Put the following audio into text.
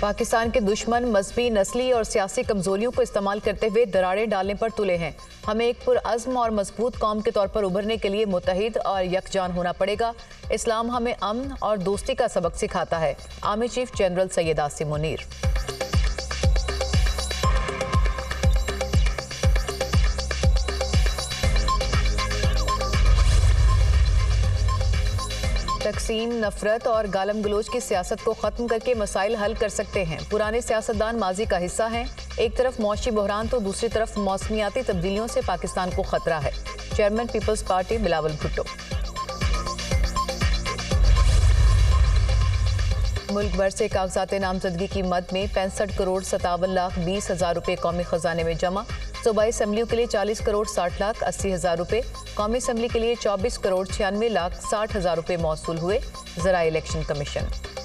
पाकिस्तान के दुश्मन मजहबी, नस्ली और सियासी कमजोरियों को इस्तेमाल करते हुए दरारें डालने पर तुले हैं। हमें एक पुरअज़्म और मजबूत कौम के तौर पर उभरने के लिए मुतहद और यकजान होना पड़ेगा। इस्लाम हमें अमन और दोस्ती का सबक सिखाता है। Army chief general Syed Asim Munir. तकसीम, नफरत और गालम गलोच की सियासत को ख़त्म करके मसाइल हल कर सकते हैं। पुराने सियासतदान माजी का हिस्सा हैं। एक तरफ मौशी बहरान तो दूसरी तरफ मौसमियाती तब्दीलियों से पाकिस्तान को ख़तरा है। Chairman Peoples Party Bilawal Bhutto. मुल्क भर से कागजात नामजदगी की मद में 65,57,20,000 रुपये कौमी खजाने में जमा। सूबाई असम्बलियों के लिए 40,60,80,000 रुपये, कौमी असम्बली के लिए 24,96,60,000 रुपये मौसूल हुए। ज़रा इलेक्शन कमीशन।